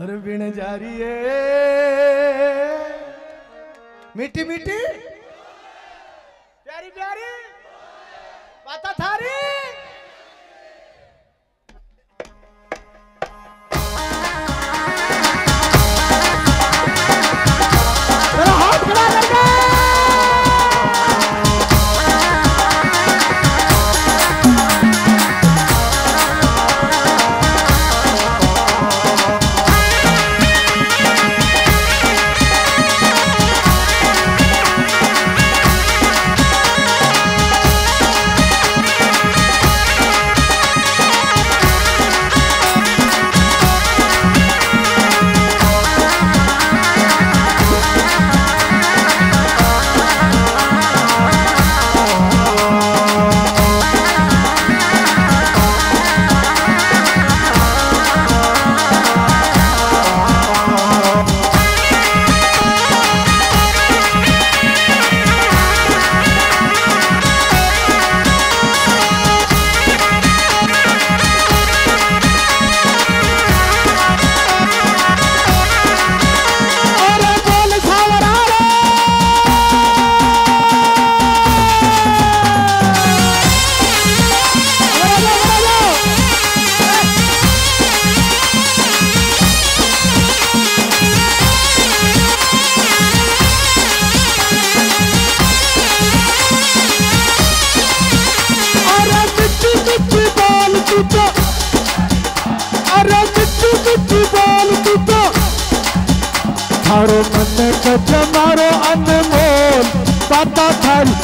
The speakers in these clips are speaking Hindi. और बिन जारी मीठी मीठी प्यारी प्यारी बाता थारी। थारो मन कच मारो अनमोल पाता थारी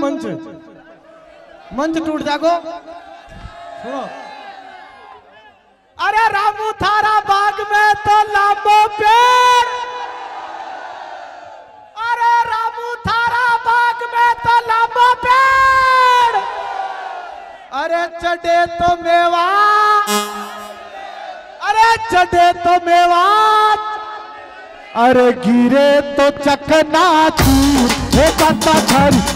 मंच मंच टूट जागो। सुनो, अरे रामू थारा बाग में तो लांबो पेड़, अरे रामू थारा बाग में तो लांबो पेड़, अरे चढ़े तो मेवा, अरे चढ़े तो मेवा, अरे गिरे तो चकना तू हे पाता थारी।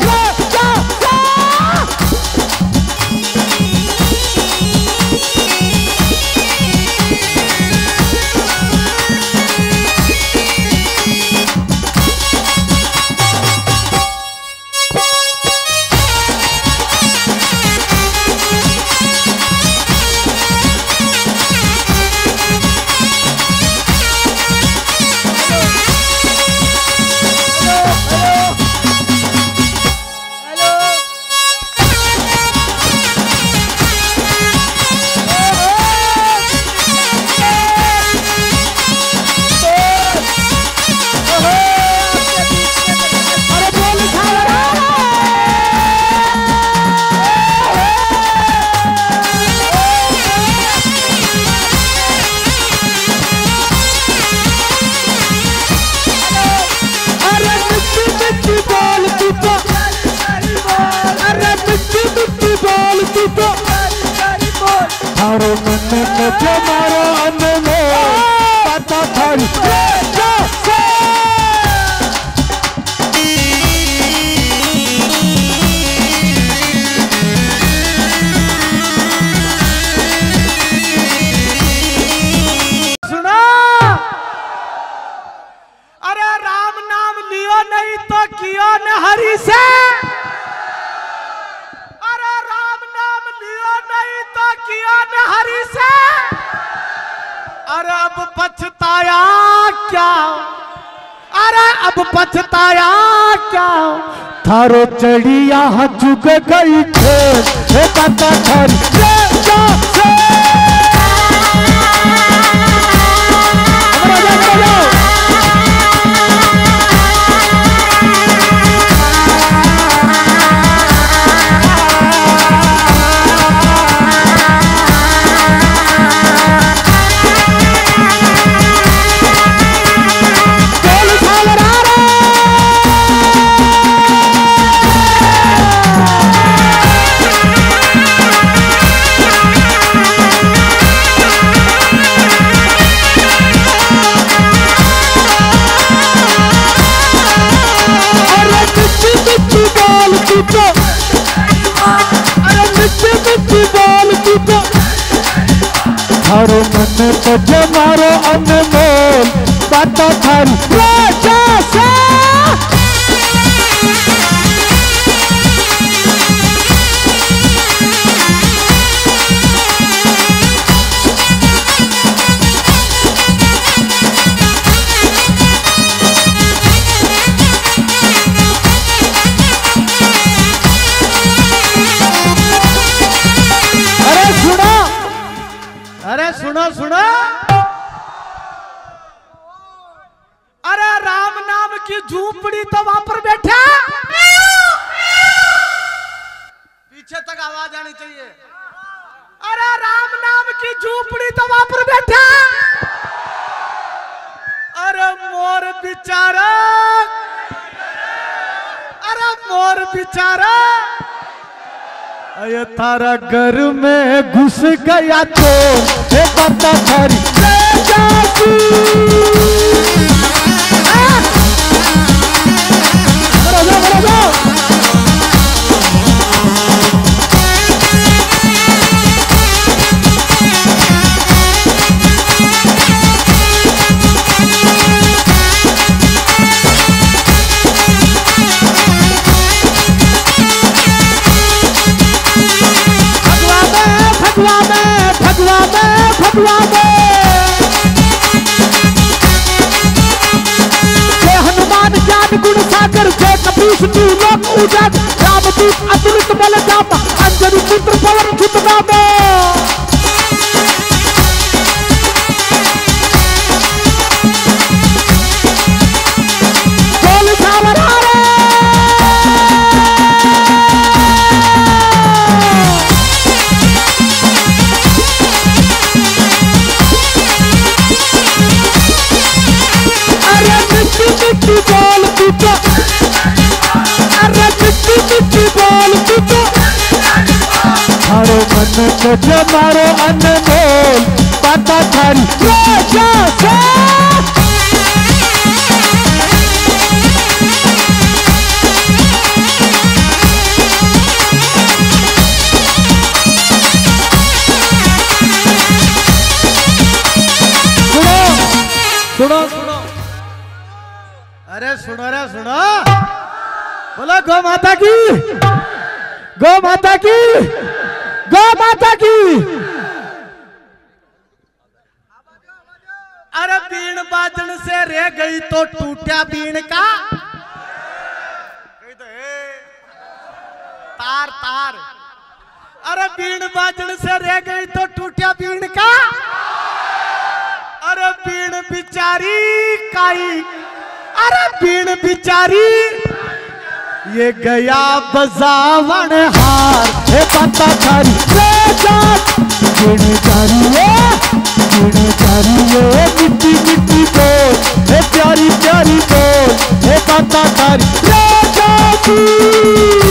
पछताया क्या थारो चढ़िया जुग गई थे पता हमारो अनमोल पता थारी राजा सा। सुनो सुनो, अरे राम नाम की झूपड़ी तो वहां पर बैठा, पीछे तक आवाज आनी चाहिए। अरे राम नाम की झूपड़ी तो वहां पर बैठा, अरे मोर बेचारा, अरे मोर बेचारा, अरे थारा घर में घुस गया तो ये पता थारी जाती। बड़ा बड़ा हनुमान ज्ञान गुण सागर जय कपीश तू लोक उजाड़, रामदूत अतुलित बल जामा, अंजनी पुत्र पवन सुत नामा। हमारो मन को जमारो अनमोल पता थारी राजा सा। सुनो सुनो सुनो, अरे सुनो रे सुनो, बोलो गौ माता की, गौ माता की, गौ माता की। अरे बीन बाजन से रह गई तो टूटा बीन का तार तार, अरे बीन बाजन से रह गई तो टूटा बीन का, अरे बीन बिचारी काई, अरे बीन बिचारी ये गया बजावन हार हे पता थारी राजा। गिन जारी ये मिट्टी मिट्टी बोल हे प्यारी प्यारी बोल हे पता थारी राजा।